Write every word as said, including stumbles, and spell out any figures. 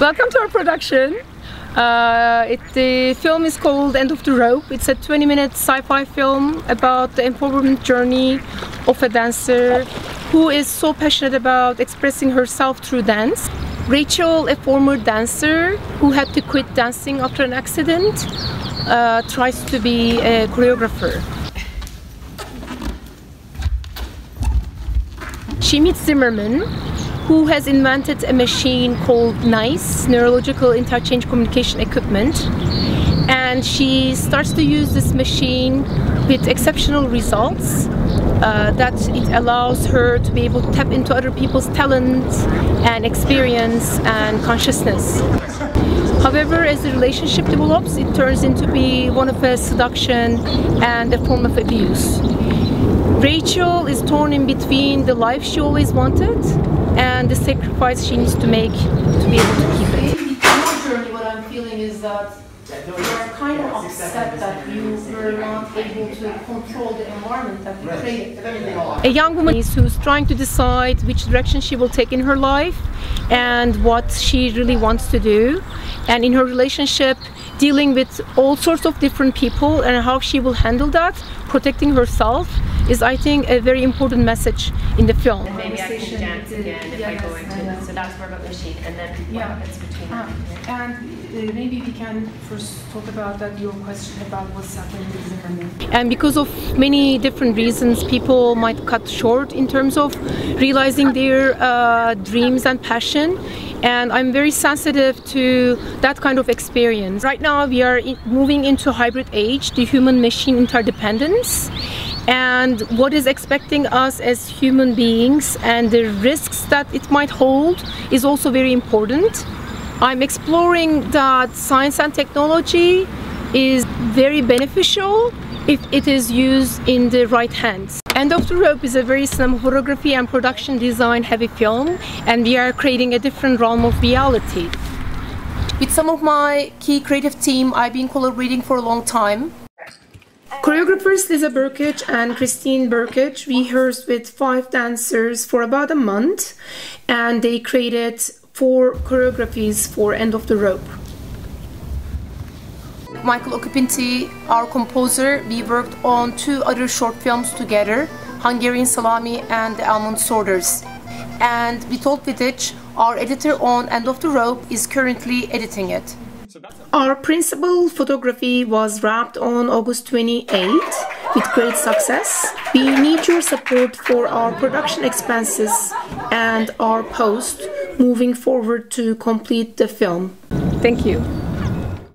Welcome to our production. Uh, it, the film is called End of the Rope. It's a twenty minute sci-fi film about the empowerment journey of a dancer who is so passionate about expressing herself through dance. Rachel, a former dancer who had to quit dancing after an accident, uh, tries to be a choreographer. She meets Zimmerman, who has invented a machine called NICE, Neurological Interchange Communication Equipment. And she starts to use this machine with exceptional results, uh, that it allows her to be able to tap into other people's talent and experience and consciousness. However, as the relationship develops, it turns into be one of a seduction and a form of abuse. Rachel is torn in between the life she always wanted and the sacrifice she needs to make to be able to keep it. In my journey, what I'm feeling is that you are kind of upset that you were not able to control the environment that you created. A young woman who's trying to decide which direction she will take in her life and what she really wants to do, and in her relationship dealing with all sorts of different people and how she will handle that, protecting herself, is, I think, a very important message in the film. And maybe I can dance again if yes, I go into this. So that's more about the machine, and then what yeah. happens between ah, them. And uh, maybe we can first talk about that, your question about what's happening with Zimmerman. And because of many different reasons, people might cut short in terms of realizing their uh, dreams and passion. And I'm very sensitive to that kind of experience. Right now we are moving into hybrid age, the human-machine interdependence. And what is expecting us as human beings and the risks that it might hold is also very important. I'm exploring that science and technology is very beneficial if it is used in the right hands. End of the Rope is a very cinematography and production design heavy film, and we are creating a different realm of reality. With some of my key creative team, I've been collaborating for a long time. Choreographers Liza Burkic and Christine Burkic rehearsed with five dancers for about a month, and they created four choreographies for End of the Rope. Michael Occhipinti, our composer, we worked on two other short films together, Hungarian Salami and Almond Sorders. And Vito Vidic, our editor on End of the Rope, is currently editing it. Our principal photography was wrapped on August twenty-eighth with great success. We need your support for our production expenses and our post moving forward to complete the film. Thank you.